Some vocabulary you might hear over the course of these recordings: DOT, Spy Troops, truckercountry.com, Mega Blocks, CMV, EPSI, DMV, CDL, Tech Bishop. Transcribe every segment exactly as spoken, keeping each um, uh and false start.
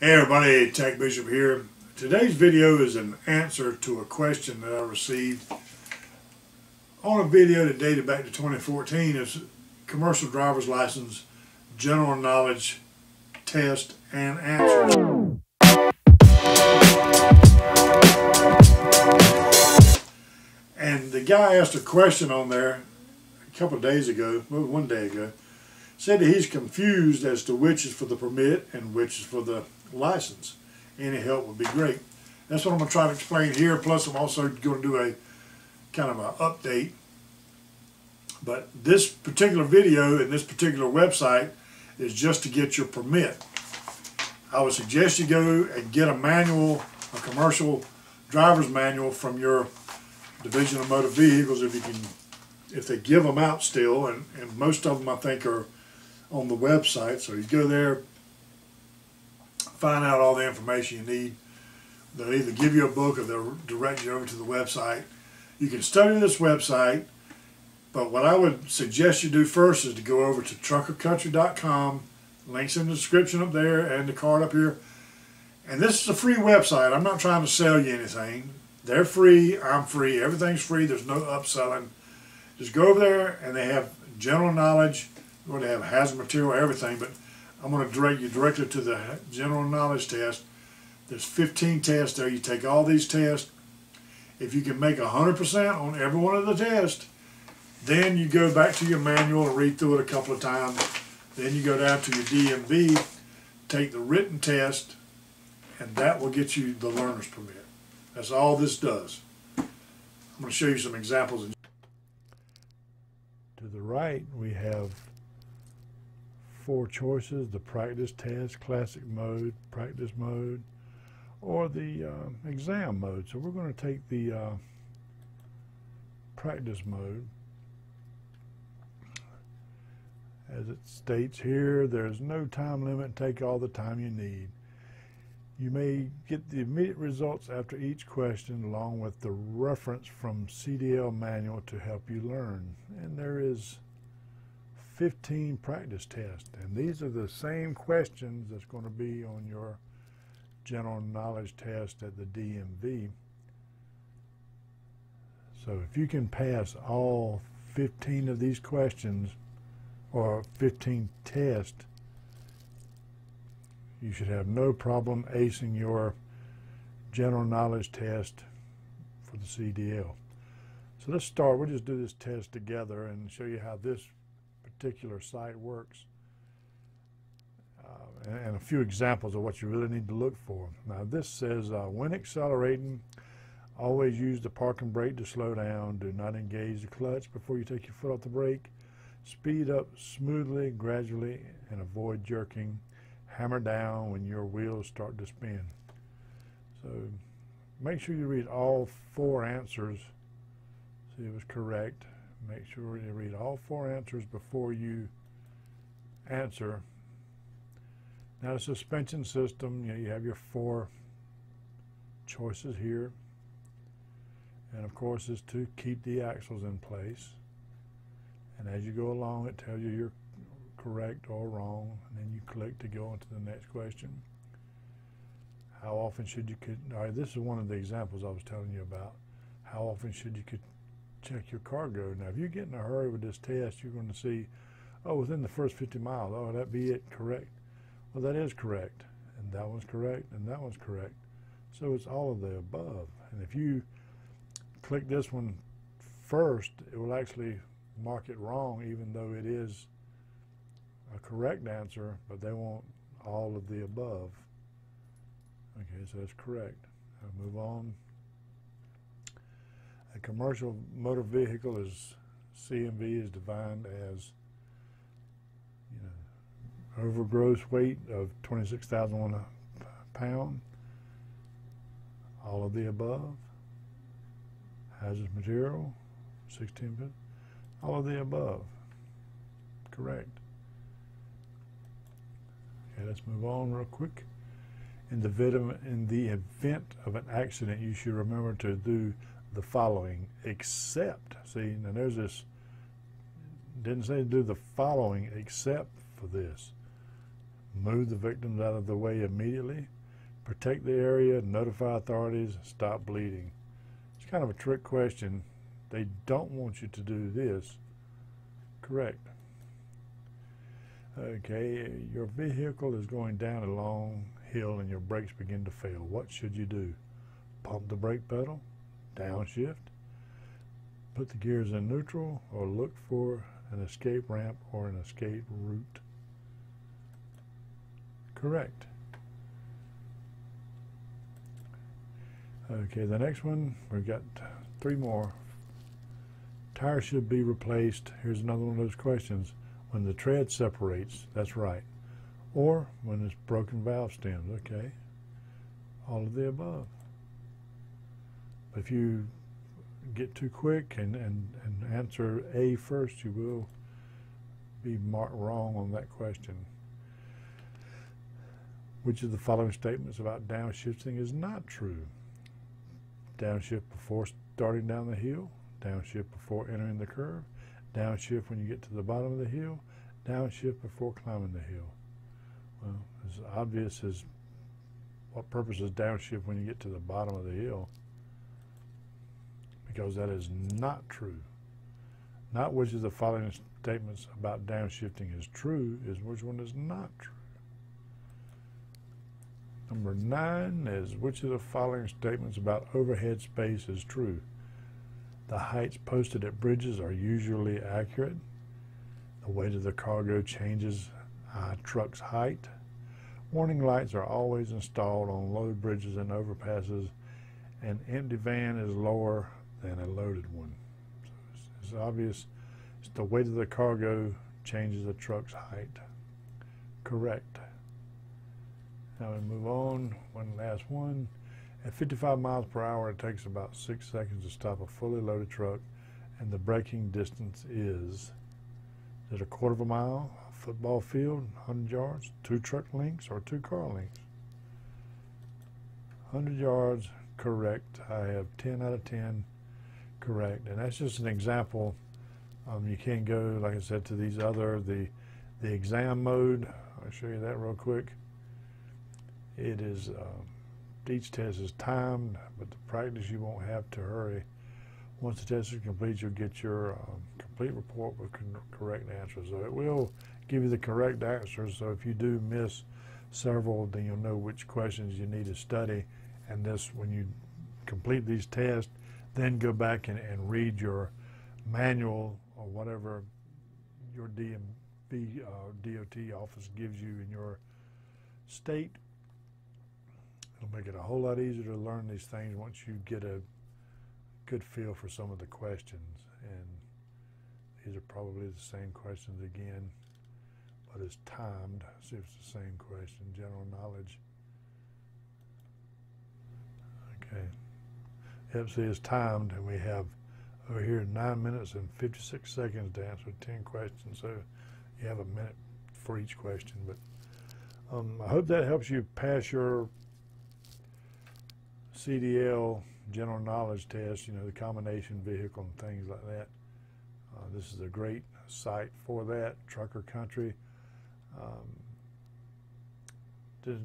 Hey everybody, Tech Bishop here. Today's video is an answer to a question that I received on a video that dated back to twenty fourteen. It's commercial driver's license, general knowledge test and answer. And the guy asked a question on there a couple of days ago, well, one day ago, said that he's confused as to which is for the permit and which is for the license. Any help would be great. That's what I'm going to try to explain here. Plus, I'm also going to do a kind of an update. But this particular video and this particular website is just to get your permit. I would suggest you go and get a manual, a commercial driver's manual from your Division of Motor Vehicles if you can, if they give them out still, and, and most of them I think are on the website. So you go there, find out all the information you need. They'll either give you a book or they'll direct you over to the website. You can study this website, but what I would suggest you do first is to go over to trucker country dot com. Links in the description up there and the card up here. And this is a free website. I'm not trying to sell you anything. They're free, I'm free, everything's free. There's no upselling. Just go over there and they have general knowledge, or they have hazard material, everything, but I'm going to direct you directly to the general knowledge test. There's fifteen tests there. You take all these tests. If you can make one hundred percent on every one of the tests, then you go back to your manual and read through it a couple of times. Then you go down to your D M V, take the written test, and that will get you the learner's permit. That's all this does. I'm going to show you some examples in To the right, we have four choices: the practice test, classic mode, practice mode, or the uh, exam mode. So we're going to take the uh, practice mode. As it states here, there's no time limit. Take all the time you need. You may get the immediate results after each question along with the reference from C D L manual to help you learn. And there is fifteen practice tests. And these are the same questions that's going to be on your general knowledge test at the D M V. So if you can pass all fifteen of these questions or fifteen tests, you should have no problem acing your general knowledge test for the C D L. So let's start. We'll just do this test together and show you how this particular site works uh, and, and a few examples of what you really need to look for. Now this says, uh, when accelerating, always use the parking brake to slow down. Do not engage the clutch before you take your foot off the brake. Speed up smoothly, gradually, and avoid jerking. Hammer down when your wheels start to spin. So make sure you read all four answers. See it was correct. Make sure you read all four answers before you answer. Now the suspension system, you know, you have your four choices here. And of course is to keep the axles in place. And as you go along, it tells you your correct or wrong, and then you click to go into the next question. How often should you, all right, this is one of the examples I was telling you about. How often should you could check your cargo? Now, if you get in a hurry with this test, you're going to see, oh, within the first fifty miles, oh, that be it, correct. Well, that is correct, and that one's correct, and that one's correct. So it's all of the above. And if you click this one first, it will actually mark it wrong, even though it is a correct answer, but they want all of the above. Okay, so that's correct. I'll move on. A commercial motor vehicle is C M V is defined as, you know, over gross weight of twenty-six thousand one pound. All of the above. Hazardous material, sixteen pounds. All of the above. Correct. Let's move on real quick. In the, in the event of an accident, you should remember to do the following, except, see, now there's this, didn't say to do the following except for this. move the victims out of the way immediately, protect the area, notify authorities, stop bleeding. It's kind of a trick question. They don't want you to do this. Correct. Okay, your vehicle is going down a long hill and your brakes begin to fail. What should you do? Pump the brake pedal, downshift, put the gears in neutral, or look for an escape ramp or an escape route. Correct. Okay, the next one, we've got three more. Tires should be replaced. Here's another one of those questions. When the tread separates, that's right. Or when it's broken valve stems, okay. All of the above. If you get too quick and, and, and answer A first, you will be marked wrong on that question. Which of the following statements about downshifting is not true? Downshift before starting down the hill, downshift before entering the curve, downshift when you get to the bottom of the hill, downshift before climbing the hill. Well, as obvious as what purpose is downshift when you get to the bottom of the hill, because that is not true. Not which of the following statements about downshifting is true, is which one is not true. Number nine is which of the following statements about overhead space is true. The heights posted at bridges are usually accurate. The weight of the cargo changes a truck's height. Warning lights are always installed on load bridges and overpasses. An empty van is lower than a loaded one. So it's, it's obvious it's the weight of the cargo changes the truck's height. Correct. Now we move on, one last one. At fifty-five miles per hour, it takes about six seconds to stop a fully loaded truck, and the braking distance is, is it a quarter of a mile, a football field, one hundred yards, two truck lengths, or two car lengths? one hundred yards, correct. I have ten out of ten, correct. And that's just an example. Um, you can go, like I said, to these other, the, the exam mode. I'll show you that real quick. It is, um, each test is timed, but the practice you won't have to hurry. Once the test is complete, you'll get your um, complete report with correct answers. So it will give you the correct answers, so if you do miss several, then you'll know which questions you need to study. And this, when you complete these tests, then go back and, and read your manual or whatever your D M V, uh, D O T office gives you in your state. It'll make it a whole lot easier to learn these things once you get a good feel for some of the questions. And these are probably the same questions again, but it's timed. See if it's the same question, general knowledge. Okay. E P S I is timed, and we have over here nine minutes and fifty-six seconds to answer ten questions. So you have a minute for each question. But um, I hope that helps you pass your C D L general knowledge test, you know, the combination vehicle and things like that. Uh, this is a great site for that, Trucker Country. Um, the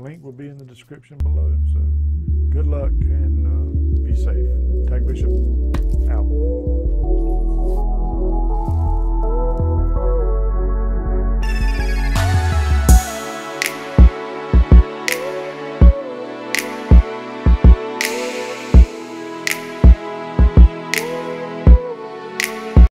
link will be in the description below. So good luck and uh, be safe. Tech Bishop out.